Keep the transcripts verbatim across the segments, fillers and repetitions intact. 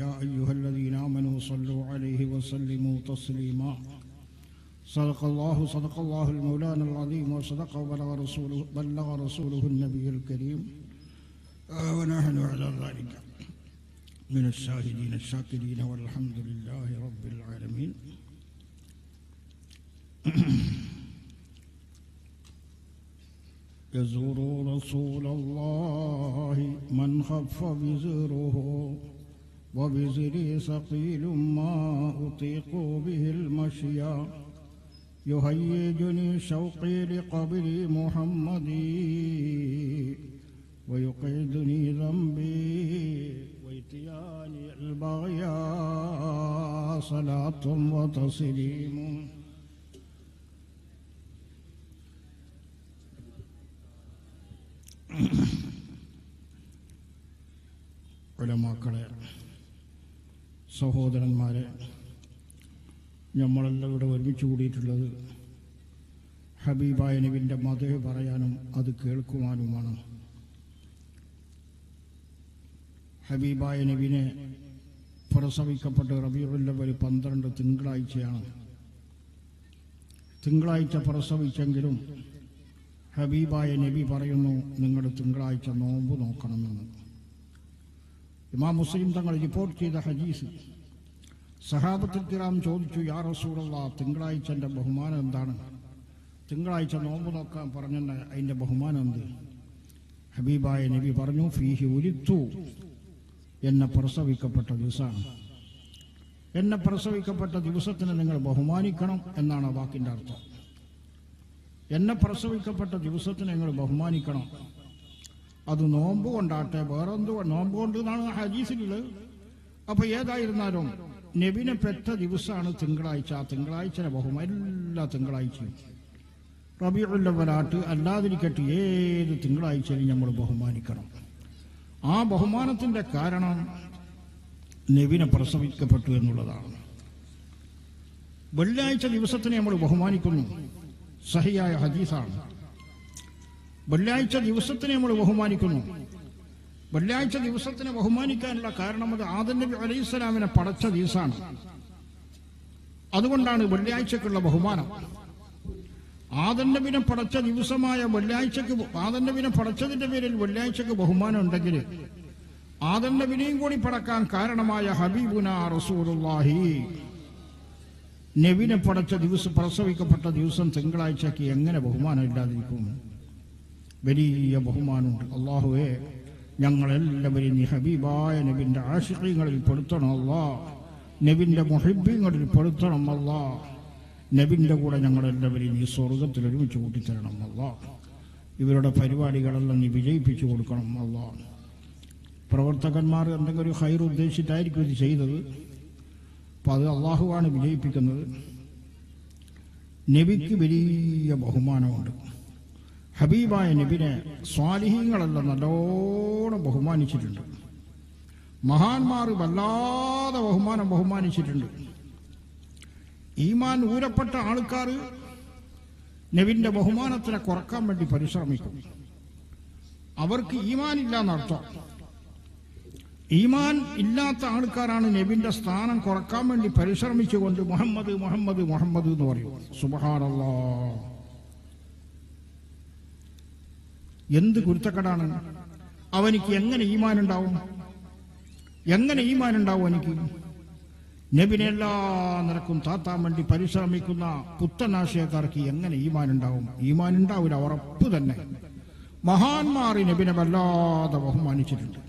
يا أيها الذين آمنوا صلوا عليه وسلموا تسليما صدق الله صدق الله المولانا العظيم وصدق وبلغ رسوله بلغ رسوله النبي الكريم ونحن على ذلك من الشاهدين الشاكرين والحمد لله رب العالمين. يزور رسول الله من خف بزره وبزري ثقيل ما أطيق به المشي يهيجني شوقي لقبر محمد ويقعدني ذنبي وإتياني البغيا صلاة وتسليم. ഉലമാക്കളെ, സഹോദരന്മാരെ, നമ്മളെല്ലാം ഇവിടെ ഒരുമിച്ച് കൂടിയിട്ടുള്ളത് ഹബീബായ നബിൻ്റെ മദഹ് പറയാനും അത് കേൾക്കുവാനുമാണ്. ഹബീബായ നബിനെ പ്രസവിക്കപ്പെട്ട് റബീഉൽ അവ്വൽ പന്ത്രണ്ട് തിങ്കളാഴ്ചയാണ് തിങ്കളാഴ്ച പ്രസവിച്ചെങ്കിലും ഹബീബായ നബി പറയുന്നു, നിങ്ങൾ തിങ്കളാഴ്ച നോമ്പ് നോക്കണമെന്ന്. ഇമാം മുസ്ലിം തങ്ങൾ റിപ്പോർട്ട് ചെയ്ത ഹദീസ്, സഹാബത്തുൽ കിറാം ചോദിച്ചു, യാ റസൂലുള്ളാ, തിങ്കളാഴ്ചൻ്റെ ബഹുമാനം എന്താണ്? തിങ്കളാഴ്ച നോമ്പ് നോക്കാൻ പറഞ്ഞെന്നെ അതിൻ്റെ ബഹുമാനം എന്ത്? ഹബീബായ നബി പറഞ്ഞു, ഫീഹി ഉലിത്തു, എന്നെ പ്രസവിക്കപ്പെട്ട ദിവസമാണ്, എന്നെ പ്രസവിക്കപ്പെട്ട ദിവസത്തിന് നിങ്ങൾ ബഹുമാനിക്കണം എന്നാണ് ആ വാക്കിൻ്റെ അർത്ഥം. എന്നെ പ്രസവിക്കപ്പെട്ട ദിവസത്തിന് നിങ്ങൾ ബഹുമാനിക്കണം. അത് നോമ്പ് കൊണ്ടാട്ടെ, വേറെന്തോ നോമ്പ് കൊണ്ട് എന്നാണ് ഹദീസിലുള്ളത്. അപ്പോൾ ഏതായിരുന്നാലും നബിനെ പെറ്റ ദിവസമാണ് തിങ്കളാഴ്ച. ആ തിങ്കളാഴ്ച ബഹുമാനം എല്ലാ തിങ്കളാഴ്ചയും റബീഉൽ അവ്വലാട്ട് അല്ലാതിരിക്കട്ടെ ഏത് തിങ്കളാഴ്ചയും നമ്മൾ ബഹുമാനിക്കണം. ആ ബഹുമാനത്തിൻ്റെ കാരണം നബിനെ പ്രസവിക്കപ്പെട്ടു എന്നുള്ളതാണ്. വെള്ളിയാഴ്ച ദിവസത്തിനെ നമ്മൾ ബഹുമാനിക്കുന്നു, സഹിയായ ഹദീസാണ്. വെള്ളിയാഴ്ച ദിവസത്തിനെ നമ്മൾ ബഹുമാനിക്കുന്നു. വെള്ളിയാഴ്ച ദിവസത്തിനെ ബഹുമാനിക്കാനുള്ള കാരണം, അത് ആദം നബി അലൈഹിസ്സലാമിനെ പടച്ച ദിവസമാണ്. അതുകൊണ്ടാണ് വെള്ളിയാഴ്ചക്കുള്ള ബഹുമാനം. ആദം നബിനെ പടച്ച ദിവസമായ വെള്ളിയാഴ്ചക്ക്, ആദം നബിനെ പടച്ചതിൻ്റെ പേരിൽ വെള്ളിയാഴ്ചക്ക് ബഹുമാനം ഉണ്ടെങ്കിൽ ആദം നബിനെയും കൂടി പടക്കാൻ കാരണമായ ഹബീബുന റസൂലുള്ളാഹി നബിനെ പടച്ച ദിവസം, പ്രസവിക്കപ്പെട്ട ദിവസം തിങ്കളാഴ്ചക്ക് എങ്ങനെ ബഹുമാനം ഇല്ലാതിരിക്കും? വലിയ ബഹുമാനമുണ്ട്. അള്ളാഹുവേ, ഞങ്ങളെല്ലാവരും നീ ഹബീബായ നബിൻ്റെ ആശിഖീങ്ങളിൽ പെടുത്തണം അല്ലാ, നബിൻ്റെ മുഹിബ്ബീങ്ങളിൽ പെടുത്തണം അല്ലാ, നബിൻ്റെ കൂടെ ഞങ്ങളെല്ലാവരും നീ സ്വർഗത്തിൽ ഒരുമിച്ച് കൂട്ടിത്തരണം അല്ലാ, ഇവരുടെ പരിപാടികളെല്ലാം നീ വിജയിപ്പിച്ചു കൊടുക്കണം അല്ലാ. പ്രവർത്തകന്മാർ എന്തെങ്കിലും ഒരു ഹൈർ ഉദ്ദേശിച്ചിട്ടായിരിക്കും ഇത് ചെയ്തത്. അപ്പോൾ അത് അള്ളാഹുവാണ് വിജയിപ്പിക്കുന്നത്. നബിക്ക് വലിയ ബഹുമാനമുണ്ട്. ഹബീബായ നബിനെ സ്വാലിഹീങ്ങളെല്ലാം നല്ലോണം ബഹുമാനിച്ചിട്ടുണ്ട്. മഹാന്മാർ വല്ലാതെ ബഹുമാനം ബഹുമാനിച്ചിട്ടുണ്ട്. ഈമാൻ ഊരപ്പെട്ട ആൾക്കാർ നബിൻ്റെ ബഹുമാനത്തിനെ കുറക്കാൻ വേണ്ടി പരിശ്രമിക്കും. അവർക്ക് ഈമാൻ ഇല്ല എന്നർത്ഥം. ഈമാൻ ഇല്ലാത്ത ആൾക്കാരാണ് നബിൻ്റെ സ്ഥാനം കുറക്കാൻ വേണ്ടി പരിശ്രമിച്ചുകൊണ്ട് മുഹമ്മദ് മുഹമ്മദ് മുഹമ്മദ് എന്ന് പറയും. സുബ്ഹാനല്ലാഹ്, എന്ത് കുരുത്തക്കടാണ്! അവനിക്ക് എങ്ങനെ ഈമാനുണ്ടാവും? എങ്ങനെ ഈമാനുണ്ടാവും എനിക്ക്? നബിനെ എല്ലാ നിരക്കും താത്താൻ വേണ്ടി പരിശ്രമിക്കുന്ന പുത്തനാശയക്കാർക്ക് എങ്ങനെ ഈമാനുണ്ടാവും? ഈമാനുണ്ടാവില്ല, ഉറപ്പ് തന്നെ. മഹാന്മാർ നബിനെ വല്ലാതെ ബഹുമാനിച്ചിട്ടുണ്ട്.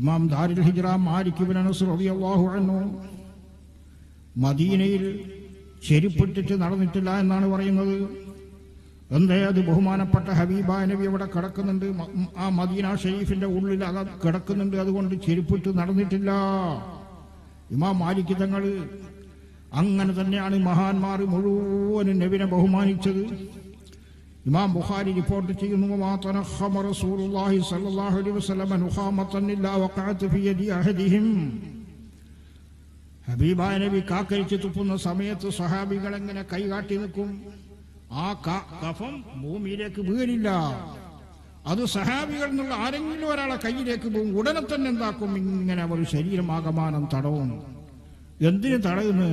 ഇമാം ദാരിൽ ഹിജ്റ മാലിക് ഇബ്നു അനസ് റളിയല്ലാഹു അൻഹു മദീനയിൽ ചെരുപ്പിട്ടിട്ട് നടന്നിട്ടില്ല എന്നാണ് പറയുന്നത്. എന്തേ, അത് ബഹുമാനപ്പെട്ട ഹബീബായ നബി അവിടെ കിടക്കുന്നുണ്ട്, ആ മദീന ഷരീഫിന്റെ ഉള്ളിൽ അത് കിടക്കുന്നുണ്ട്, അതുകൊണ്ട് ചെരുപ്പിട്ട് നടന്നിട്ടില്ല. ഇമാം മാലിക് തങ്ങൾ, അങ്ങനെ തന്നെയാണ് മഹാന്മാർ മുഴുവനും നബിനെ ബഹുമാനിച്ചത്. ഇമാം ബുഖാരി റിപ്പോർട്ട് ചെയ്യുന്നു, മാ തനഖമ റസൂലുള്ളാഹി സ്വല്ലല്ലാഹു അലൈഹി വസല്ലം നുഖാമത്തൻ ഇല്ലാ വഖഅത് ഫീ യദി അഹദിഹിം. ഹബീബായ നബി കാക്കരിച്ച് തുപ്പുന്ന സമയത്ത് സഹാബികൾ എങ്ങനെ കൈകാട്ടി നിൽക്കും? ആ കഫം ഭൂമിയിലേക്ക് വീഴില്ല. അത് സഹാബികൾ എന്നുള്ള ആരെങ്കിലും ഒരാളെ കയ്യിലേക്ക് പോകും, ഉടനെ തന്നെ എന്താക്കും, ഇങ്ങനെ അവർ ശരീരമാകമാനം തടവും. എന്തിനു തടയുന്നു?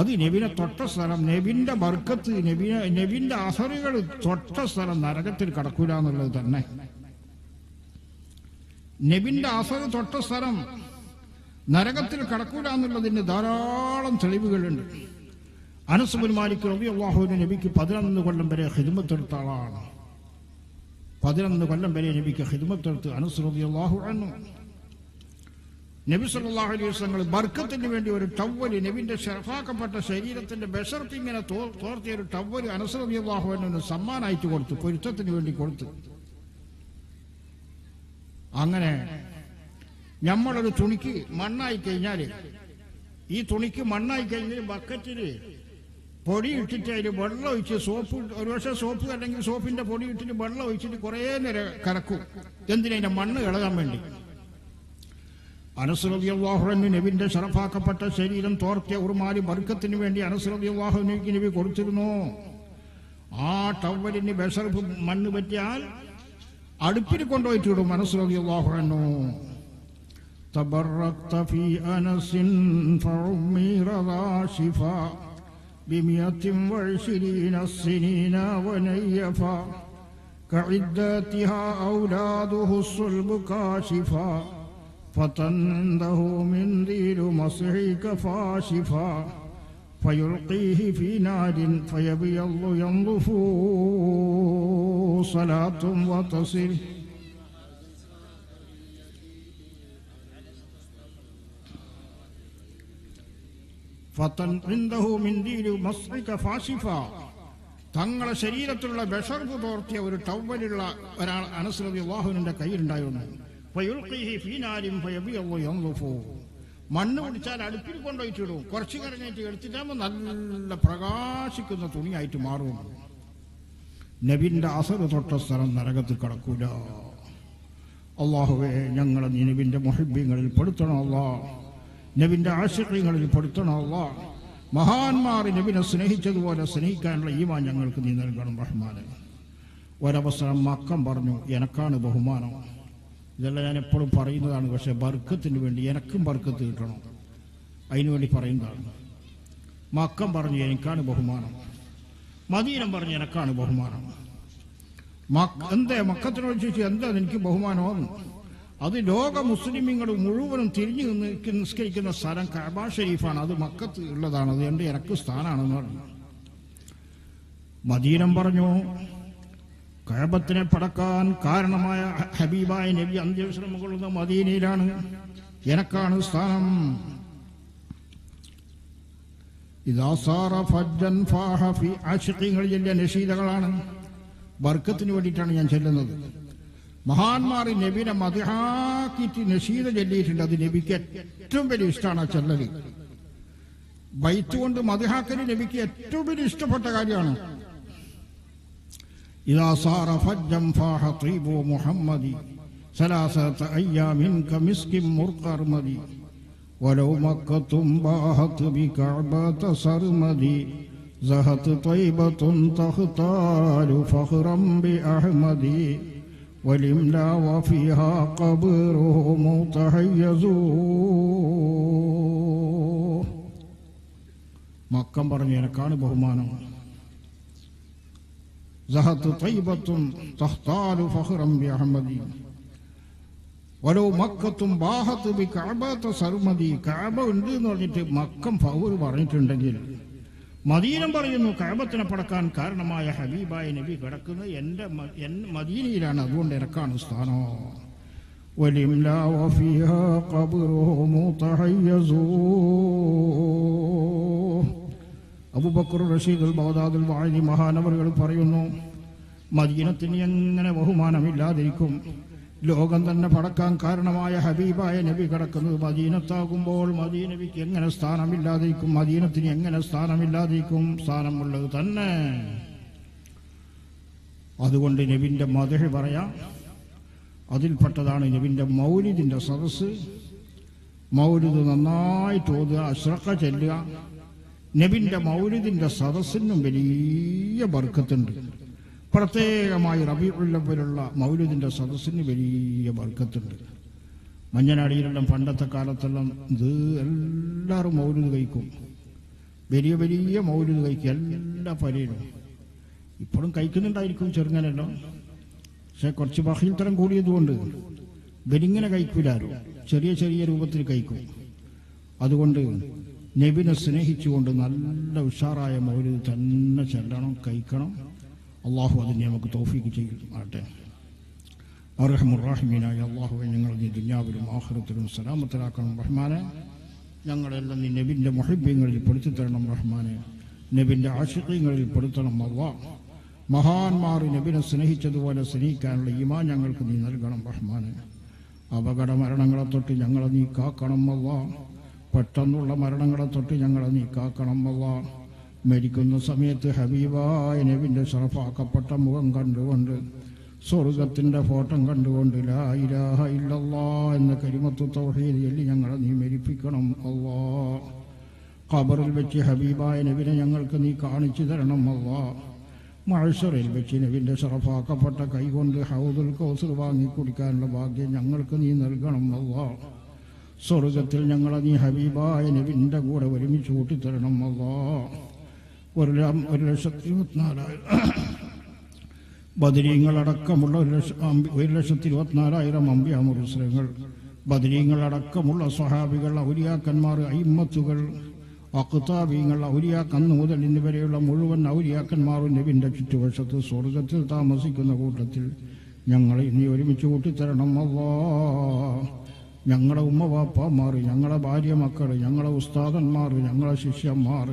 അത് നബിനെ തൊട്ട സ്ഥലം, നബിന്റെ ബർക്കത്ത്, നബിനെ നബിന്റെ അസറുകൾ തൊട്ട സ്ഥലം നരകത്തിൽ കടക്കൂല എന്നുള്ളത് തന്നെ. നബിന്റെ അസർ തൊട്ട സ്ഥലം നരകത്തിൽ കടക്കൂല എന്നുള്ളതിന് ധാരാളം തെളിവുകളുണ്ട്. അനസ് ബിൻ മാലിക് റളിയല്ലാഹു അൻഹു നബിക്ക് പതിനൊന്ന് കൊല്ലം വരെ ഖിദ്മത്ത് എടുത്ത ആളാണ്. പതിനൊന്ന് കൊല്ലം വരെ നബിക്ക് ഖിദ്മത്ത് എടുത്ത് അനസ് റളിയല്ലാഹു അൻഹു. നബി സല്ലല്ലാഹു അലൈഹി വസല്ലം ബർക്കത്തിന് വേണ്ടി ഒരു ടവ്വൽ, നബിന്റെ ശറഫാക്കപ്പെട്ട ശരീരത്തിന്റെ ബഷർത്ത് ഇങ്ങനെ തോർത്തിയ ഒരു ടവ്വൽ അനസ് റളിയല്ലാഹു അൻഹുവിന് സമ്മാനമായിട്ട് കൊടുത്തു, പൊരുത്തത്തിന് വേണ്ടി കൊടുത്തു. അങ്ങനെ നമ്മളൊരു തുണിക്ക് മണ്ണായി കഴിഞ്ഞാൽ, ഈ തുണിക്ക് മണ്ണായി കഴിഞ്ഞാൽ ബക്കറ്റിൽ പൊടി ഇട്ടിട്ട് അതിൽ വെള്ളം ഒഴിച്ച് സോപ്പ്, ഒരു പക്ഷേ സോപ്പ് അല്ലെങ്കിൽ സോപ്പിന്റെ പൊടി ഇട്ടിട്ട് വെള്ളം ഒഴിച്ചിട്ട് കുറേ നേരം കറക്കും. എന്തിനതിന്റെ മണ്ണ് ഇളകാൻ വേണ്ടി. അനസ് റളിയല്ലാഹു അൻഹു നബിന്റെ ശറഫാക്കപ്പെട്ട ശരീരം തോർത്തിയ ഉറുമാലി ബർക്കത്തിന് വേണ്ടി അനസ് റളിയല്ലാഹു അൻഹുവിന് നബി കൊടുത്തിരുന്നു. ആ ടവലിന് ബഷർഫ് മണ്ണ് പറ്റിയാൽ അടുപ്പിൽ കൊണ്ടുപോയിട്ട് വിടും അനസ് റളിയല്ലാഹു അൻഹു. تبركت في أنس فعمي رضا شفاء بمئة وعشرين السنين ونيفا كعداتها أولاده الصلب كاشفا فتنده من ذيل مصحك فاشفا فيلقيه في نار فيبيض ينظف صلاة وتصل. തങ്ങളെ ശരീരത്തിലുള്ള ബഷർഫ് തോർത്തിയ ഒരു ടവ്വലുള്ള ഒരാൾ അനസ് റളിയല്ലാഹുവിന്റെ കയ്യിലുണ്ടായിരുന്നു. മണ്ണ് പിടിച്ചാൽ അടുപ്പിൽ കൊണ്ടുപോയിട്ട് ഇടും, കുറച്ചു കരഞ്ഞിട്ട് എടുത്തിട്ടാകുമ്പോൾ നല്ല പ്രകാശിക്കുന്ന തുണിയായിട്ട് മാറും. നബിന്റെ അസർ തൊട്ട സ്ഥലം നരകത്തിൽ കടക്കൂല. അല്ലാഹുവേ, ഞങ്ങളെ നീ നബിന്റെ മുഹിബ്ബീങ്ങളിൽ പെടുത്തണം അല്ലാഹ്, നബിന്റെ ആശിഖീങ്ങളിൽ പെടുത്തണം അല്ലാഹ്. മഹാന്മാർ നബിനെ സ്നേഹിച്ചതുപോലെ സ്നേഹിക്കാനുള്ള ഈമാൻ ഞങ്ങൾക്ക് നീ നൽകണം റഹ്മാനെ. ഒരവസരം മക്കം പറഞ്ഞു, എനക്കാണ് ബഹുമാനം, ഇതെല്ലാം ഞാൻ എപ്പോഴും പറയുന്നതാണ്, പക്ഷേ ബർക്കത്തിന് വേണ്ടി എനക്കും ബർക്കത്ത് കിട്ടണം, അതിനുവേണ്ടി പറയുന്നതാണ്. മക്കം പറഞ്ഞു എനിക്കാണ് ബഹുമാനം, മദീനം പറഞ്ഞു എനക്കാണ് ബഹുമാനം. എന്താ മക്കത്തിനോട് ചോദിച്ചു, എന്താ എനിക്ക് ബഹുമാനമാണ്? അത് ലോക മുസ്ലിമീങ്ങൾ മുഴുവനും തിരിഞ്ഞു നിന്ന് നിസ്കരിക്കുന്ന സ്ഥലം കഅബ ഷരീഫാണ്, അത് മക്കത്ത് ഉള്ളതാണ്, അത് എൻ്റെ ഇറക്ക് സ്ഥാനാണെന്ന് പറഞ്ഞു. മദീനം പറഞ്ഞു, കഅബത്തിനെ പടക്കാൻ കാരണമായ ഹബീബായ നബി അന്ത്യവിശ്രമം കൊള്ളുന്ന മദീനയിലാണ്, എനക്കാണ് സ്ഥാനം. ചെല്ലിയ നഷീദകളാണ്, ബർക്കത്തിന് വേണ്ടിയിട്ടാണ് ഞാൻ ചെല്ലുന്നത്. മഹാന്മാർ നബിനെ മതിഹാക്കിറ്റ് നഷീദ ചൊല്ലിയിട്ടുണ്ട്, അത് നബിക്ക് ഏറ്റവും വലിയ ഇഷ്ടമാണ് ആ ചെല്ലൽ. ബൈത്ത് കൊണ്ട് മതിഹാക്കൽ നബിക്ക് ഏറ്റവും വലിയ ഇഷ്ടപ്പെട്ട കാര്യമാണ്. മക്കം പറഞ്ഞു എനക്കാണ് ബഹുമാനം. ഓരോ മക്കത്തും ഉണ്ട് എന്ന് പറഞ്ഞിട്ട് മക്കം ഫൗർ പറഞ്ഞിട്ടുണ്ടെങ്കിൽ മദീനം പറയുന്നു കഅബത്തിനെ പടക്കാൻ കാരണമായ ഹബീബായ നബി കിടക്കുന്നത് എൻ്റെ മദീനയിലാണ്, അതുകൊണ്ട് എനക്കാണ് സ്ഥാനോ. അബൂബക്കർ റഷീദുൽ ബഗ്ദാദിൽ വാഴി മഹാനവറുകൾ പറയുന്നു, മദീനത്തിന് എങ്ങനെ ബഹുമാനമില്ലാതിരിക്കും? ലോകം തന്നെ പടക്കാൻ കാരണമായ ഹബീബായ നബി കിടക്കുന്നത് മദീനത്താകുമ്പോൾ മദീനബിക്ക് എങ്ങനെ സ്ഥാനമില്ലാതിരിക്കും? മദീനത്തിന് എങ്ങനെ സ്ഥാനമില്ലാതിരിക്കും? സ്ഥാനമുള്ളത് തന്നെ. അതുകൊണ്ട് നബിൻ്റെ മദ്ഹ് പറയാം, അതിൽപ്പെട്ടതാണ് നബിൻ്റെ മൗലിദിൻ്റെ സദസ്സ്. മൗലിദ് നന്നായിട്ട് ഓതുക, അശ്റഖ ചെല്ലുക. നബിൻ്റെ മൗലിദിൻ്റെ സദസ്സിനും വലിയ ബർക്കത്തുണ്ട്. പ്രത്യേകമായി റബീഉല്ലവ്വലുള്ള മൗലിദിന്റെ സദസ്സിന് വലിയ ബർക്കത്തുണ്ട്. മഞ്ഞനാടിയിലെല്ലാം പണ്ടത്തെ കാലത്തെല്ലാം ഇത് എല്ലാവരും മൗലിദ് കഴിക്കും, വലിയ വലിയ മൗലിദ് കഴിക്കും എല്ലാ പരിയിലും. ഇപ്പോഴും കഴിക്കുന്നുണ്ടായിരിക്കും ചെറുങ്ങനെല്ലാം, പക്ഷെ കുറച്ച് ബഹീൽ തരം കൂടിയതുകൊണ്ട് വെരിങ്ങനെ കഴിക്കില്ലാരും, ചെറിയ ചെറിയ രൂപത്തിൽ കഴിക്കും. അതുകൊണ്ട് നബിനെ സ്നേഹിച്ചുകൊണ്ട് നല്ല ഉഷാറായ മൗലിദ് തന്നെ ചെല്ലണം, കഴിക്കണം. അള്ളാഹു അതിനെ നമുക്ക് തൗഫീഖ് ചെയ്യട്ടെ. അർഹമുർ റഹീമായ അള്ളാഹുവെ, ഞങ്ങൾ നീ ദുനിയാവിലും ആഖിറത്തിലും സലാമത്തിലാക്കണം റഹ്മാനെ. ഞങ്ങളെല്ലാം നീ നബിൻ്റെ മുഹിബ്ബീങ്ങളിൽ പെടുത്തി തരണം റഹ്മാനെ, നബിൻ്റെ ആശിഖീങ്ങളിൽ പെടുത്തണം അല്ലാ. മഹാന്മാർ നബിനെ സ്നേഹിച്ചതുപോലെ സ്നേഹിക്കാനുള്ള ഈമാൻ ഞങ്ങൾക്ക് നീ നൽകണം റഹ്മാനെ. അപകട മരണങ്ങളെ തൊട്ട് ഞങ്ങളെ നീ കാക്കണം അല്ലാ. പെട്ടെന്നുള്ള മരണങ്ങളെ തൊട്ട് ഞങ്ങളെ നീ കാക്കണം അല്ലാ. മരിക്കുന്ന സമയത്ത് ഹബീബായ നബിൻ്റെ ശറഫാക്കപ്പെട്ട മുഖം കണ്ടുകൊണ്ട്, സ്വർഗത്തിൻ്റെ ഫോട്ടം കണ്ടുകൊണ്ട് ലാ ഇലാഹ ഇല്ലല്ലാഹ് എന്ന കലിമത്തു തൗഹീദ് ചൊല്ലി ഞങ്ങളെ നീ മരിപ്പിക്കണം അല്ലാഹ്. ഖബറിൽ വെച്ച് ഹബീബായ നബിനെ ഞങ്ങൾക്ക് നീ കാണിച്ചു തരണം അല്ലാഹ്. മഅ്ശറിൽ വെച്ച് നബിൻ്റെ ശറഫാക്കപ്പെട്ട കൈകൊണ്ട് ഹൗദുൽ കൗസർ വാങ്ങി കുടിക്കാനുള്ള ഭാഗ്യം ഞങ്ങൾക്ക് നീ നൽകണം അല്ലാഹ്. സ്വർഗത്തിൽ ഞങ്ങളെ നീ ഹബീബായ നബിൻ്റെ കൂടെ ഒരുമിച്ച് കൂട്ടിത്തരണം അല്ലാഹ്. ഒരു ഒരു ലക്ഷത്തി ഇരുപത്തിനാലായിരം ബദരീങ്ങളടക്കമുള്ള ഒരു ലക്ഷ ഒരു ലക്ഷത്തി ഇരുപത്തിനാലായിരം അമ്പിയാ മുർസലുകൾ, ബദരീങ്ങളടക്കമുള്ള സ്വഹാബികൾ, ഔലിയാക്കന്മാർ, അയിമ്മത്തുകൾ, അഖ്താബികൾ, ഔലിയാക്ക് അന്ന് മുതൽ ഇന്ന് വരെയുള്ള മുഴുവൻ ഔലിയാക്കന്മാരും നബിൻ്റെ ചുറ്റുവശത്ത് സ്വർഗത്തിൽ താമസിക്കുന്ന കൂട്ടത്തിൽ ഞങ്ങളെ നീ ഒരുമിച്ച് കൂട്ടിത്തരണം അല്ലാഹ്. ഞങ്ങളുടെ ഉമ്മ വാപ്പമാർ, ഞങ്ങളെ ഭാര്യ മക്കൾ, ഞങ്ങളെ ഉസ്താദന്മാർ, ഞങ്ങളെ ശിഷ്യന്മാർ,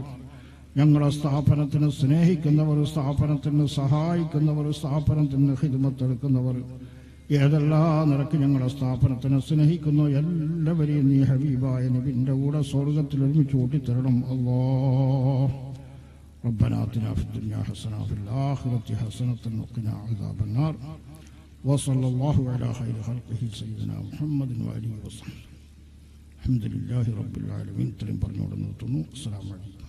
ഞങ്ങളെ സ്ഥാപനത്തിന് സ്നേഹിക്കുന്നവർ, സ്ഥാപനത്തിന് സഹായിക്കുന്നവർ, സ്ഥാപനത്തിന് ഹിദ്മത്തെടുക്കുന്നവർ, ഏതെല്ലാ നിലക്ക് ഞങ്ങളെ സ്ഥാപനത്തിനെ സ്നേഹിക്കുന്നു എല്ലാവരെയും നീ ഹബീബായ നബിൻ്റെ കൂടെ സ്വർഗത്തിൽ ഒരുമിച്ച് കൂട്ടിത്തരണം അല്ലാഹ്. റബ്ബനാ അതിനാ ഫിദ്ദുനിയാ ഹസന വഫിൽ ആഖിറതി ഹസനത വഖിനാ അദാബൻ നാർ. വസല്ലല്ലാഹു അലാ ഖൈരി ഖൽഖിഹി സയ്യിദിനാ മുഹമ്മദിൻ വഅലിഹി വസഹ്ബിഹി. അൽഹംദുലില്ലാഹി റബ്ബിൽ ആലമീൻ. ഇത്രയും പറഞ്ഞുകൊണ്ട് നിർത്തുന്നു. അസ്സലാമു അലൈക്കും.